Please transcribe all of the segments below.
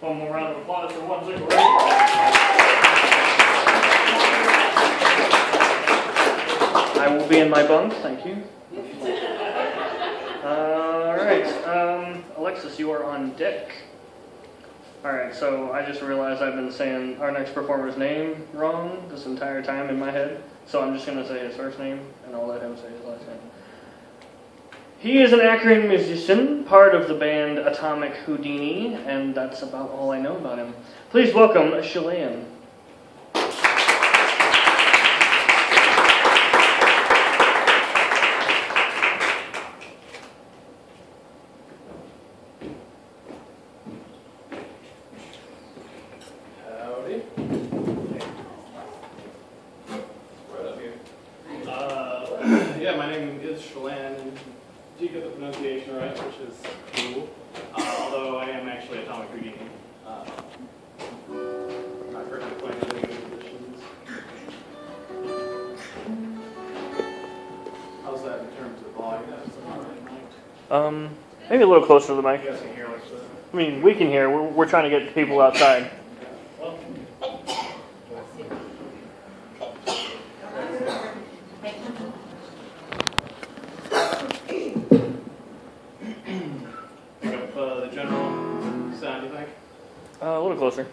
One more round of applause for 1 second. I will be in my bunk, thank you. Alright, Alexis, you are on deck. Alright, so I just realized I've been saying our next performer's name wrong this entire time in my head, so I'm just going to say his first name, and I'll let him say his last name. He is an Akron musician, part of the band Atomic Houdini, and that's about all I know about him. Please welcome Shalane. Maybe a little closer to the mic. I mean, we can hear. We're trying to get people outside. Pick up the general sound, you think? A little closer.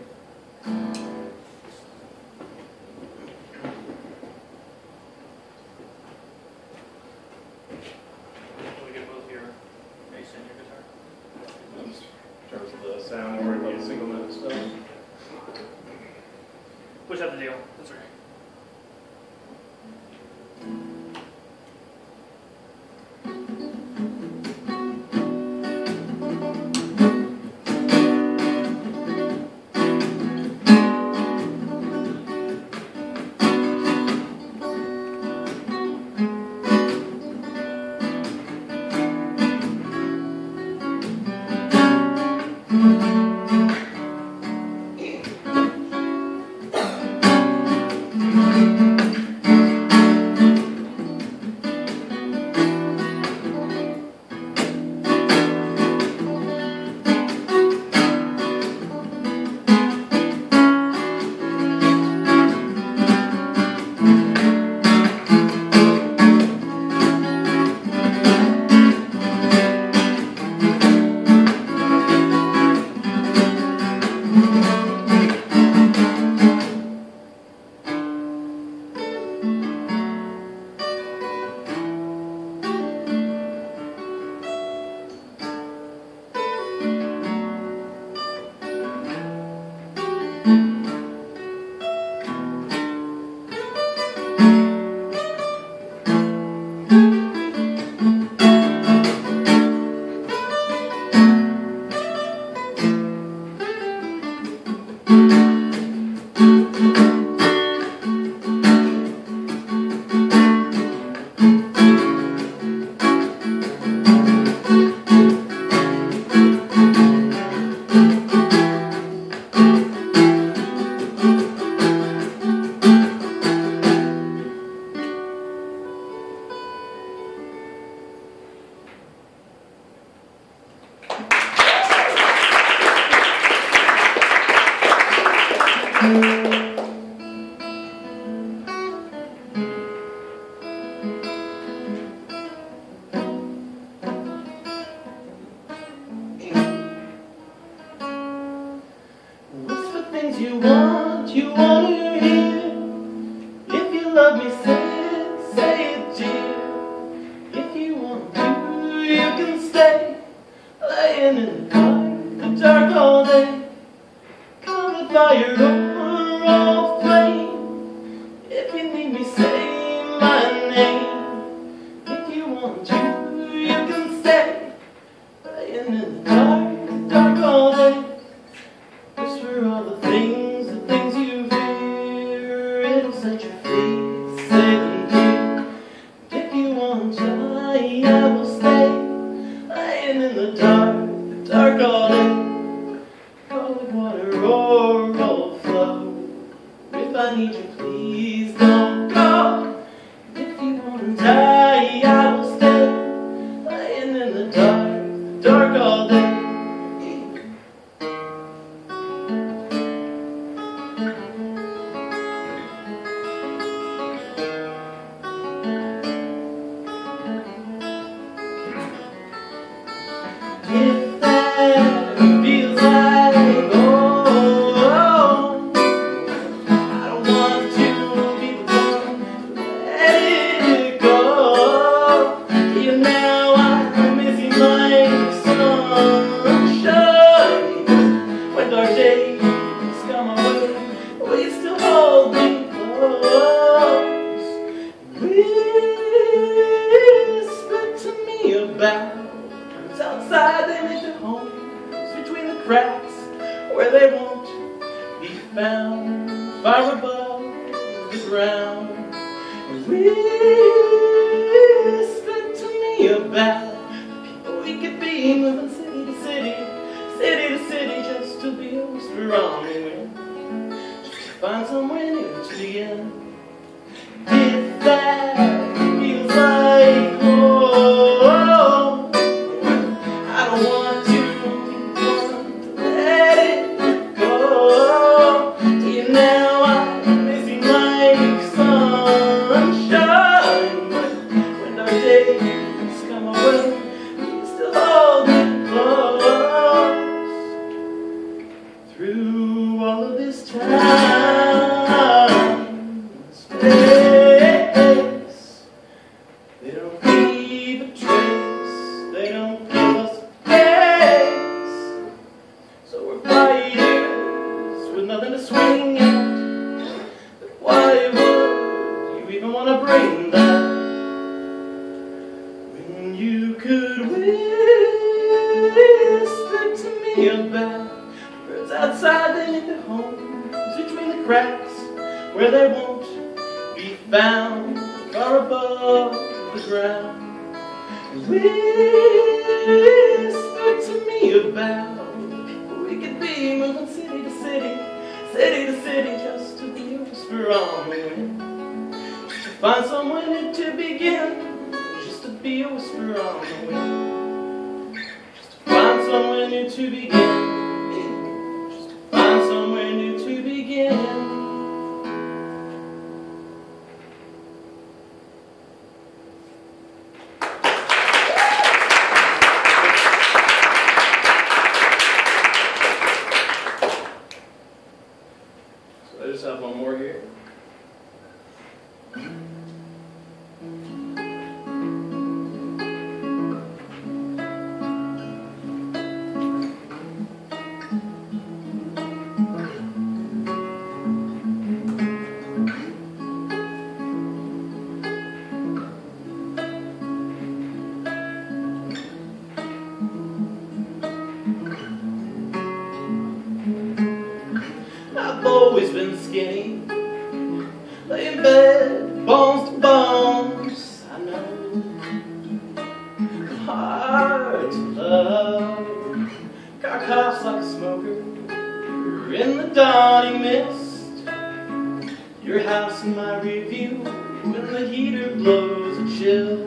Dark all day, cold water or cold flood. cracks where they won't be found, far above the ground. Whisper to me about the people we could be, moving city to city, city to city, just to be strong and win, just to find somewhere new to begin. Did that feel like home? I don't want to let it go. Do you know I'm missing like sunshine? When our days come away, we still hold it close. Through all of this time, they don't leave a trace, they don't give us a face. So we're fighters with nothing to swing at. But why would you even want to bring that, when you could whisper to me about the birds outside, they need their homes between the cracks where they won't be found, far above the ground. Whisper to me about the people we could be, moving city to city, city to city, just to be strong and win, just to find somewhere new to begin, just to be strong and win, just to find somewhere new to begin, just to find somewhere new to begin. I just have one more here. Always been skinny, lay in bed, bones to bones. I know, hard to love. Car coughs like a smoker in the dawning mist. Your house in my review, when the heater blows a chill.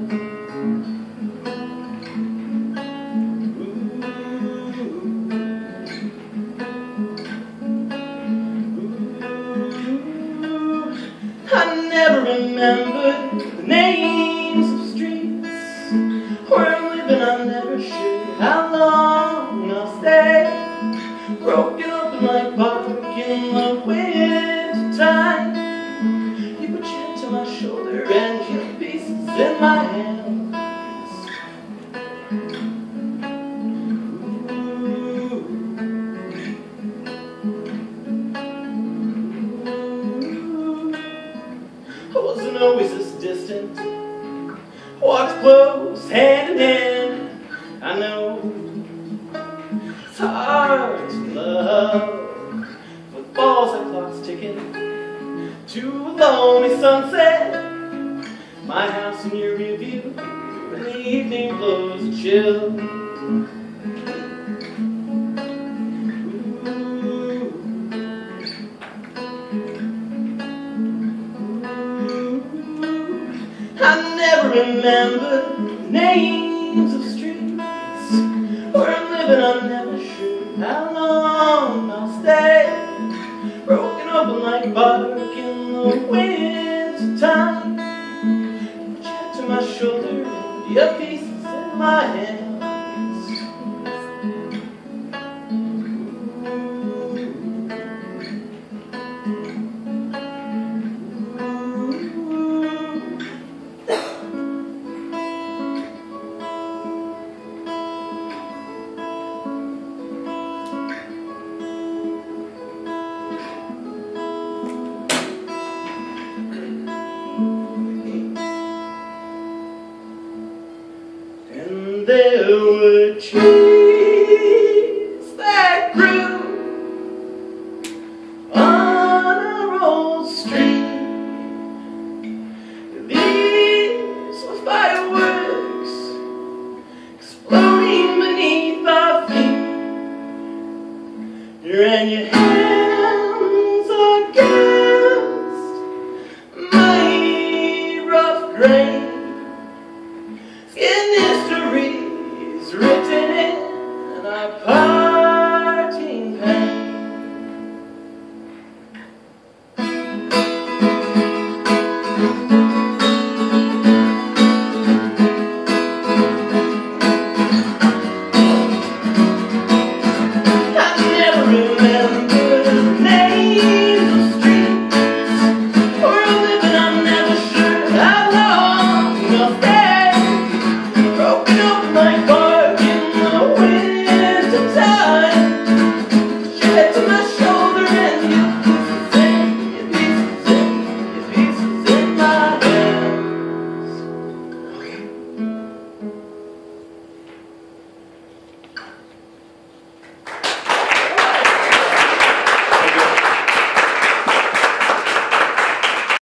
Remember the names of streets where I'm living. I'm never sure how long I'll stay, broken open like bark in the winter time. You put your head to my shoulder and your pieces in my hands. Always this distant, walked close, hand in hand. I know it's hard to love, footballs and clocks ticking to a lonely sunset. My house in your rear view, when the evening blows a chill. I never remember the names of streets where I'm living. I'm never sure how long I'll stay, broken open like bark in the winter time. You chat to my shoulder and your pieces in my hand. There were trees that Ran your hands against my rough grain.